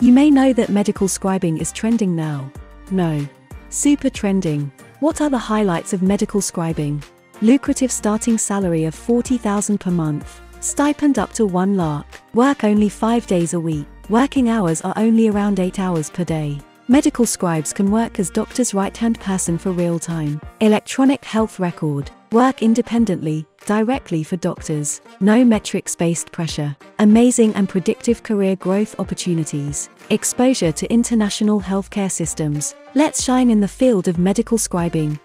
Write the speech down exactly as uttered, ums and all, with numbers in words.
You may know that medical scribing is trending now. No. Super trending. What are the highlights of medical scribing? Lucrative starting salary of forty thousand dollars per month. Stipend up to one lakh. Work only five days a week. Working hours are only around eight hours per day. Medical scribes can work as doctor's right-hand person for real-time electronic health record, work independently, directly for doctors, no metrics-based pressure, amazing and predictive career growth opportunities, exposure to international healthcare systems. Let's shine in the field of medical scribing.